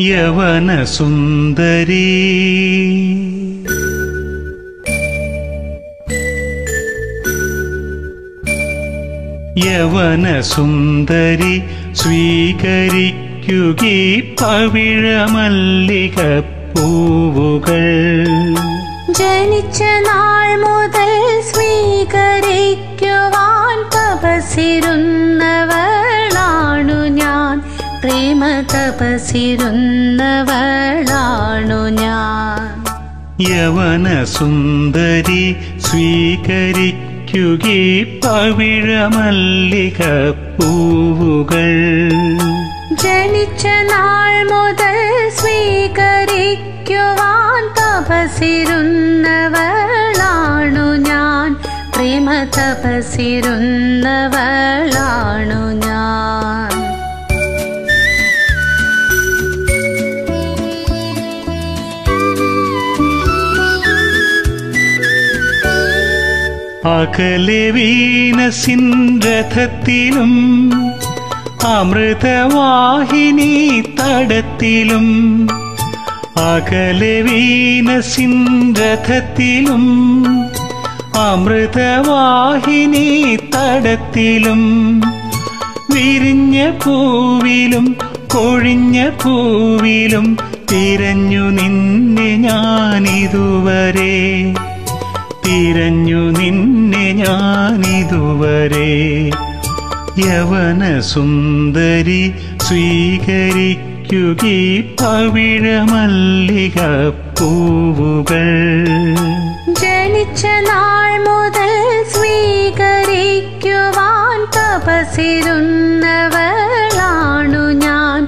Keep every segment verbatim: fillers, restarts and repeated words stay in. यवन सुंदरी यवन सुंदरी स्वीकरिक्कुकी पविळमल्लिकपूवुकळ जनिच्च नाळ मुदल स्वीकरिक्कुवान तपसिरुन्नवळाणु ञान प्रेम तपसिरुन्नवळाणु ञान यवन सुंदरी स्वीकरिक्कुकी पविळमल्लिकपूवुकळ जनिच्च नाळ मुदल स्वीकरिक्कुवान तपसिरुन्नवळाणु ञान प्रेम तपसिरुन्नवळाणु ञान आकले वीनसिन्रथत्तिलुम् अमृतवाहिनी तडत्तिलुम् आकले वीनसिन्रथत्तिलुम् अमृतवाहिनी तडत्तिलुम् विरिञ्ञ पूविलुम् कोळिञ्ञ पूविलुम् तिरञ्ञु निन्ने ञान इदुवरे तिरञ्ञु निन्ने ञानिदुवरे यवन सुंदरी स्वीकरिक्कुकी पविळमल्लिकपूवुकळ जनिच्च नाळ मुदल स्वीकरिक्कुवान तपसिरुन्नवळाणु ञान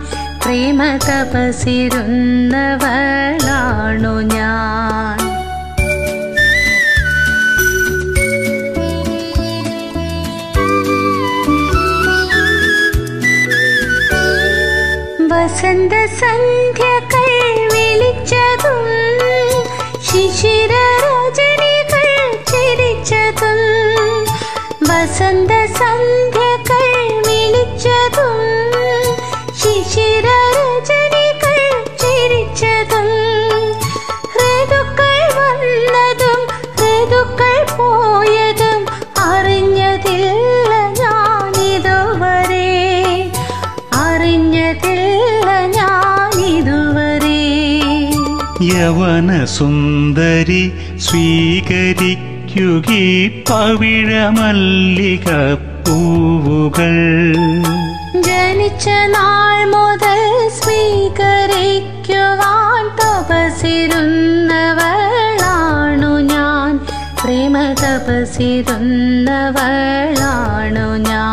प्रेम तपसिरुन्नवळाणु ञान वसंत संध्या विलिच्चतुम शिशिर रजनिकल चिरिच्चतुम वसंत संध्या विलिच्चतुम शिशिर रजनिकल चिरिच्चतुम ऋतुक्कल वन्नतुम ऋतुक्कल पोयतुम അറിഞ്ഞതില്ല ഞാനിതുവരെ അറിഞ്ഞതില്ല यवन सुंदरी स्वीकरिक्कुकी पविळमल्लिकपूवुकळ जनिच्च नाळ मुदल स्वीकरिक्कुवान तपसिरुन्नवळाणु ञान प्रेम तपसिरुन्नवळाणु ञान।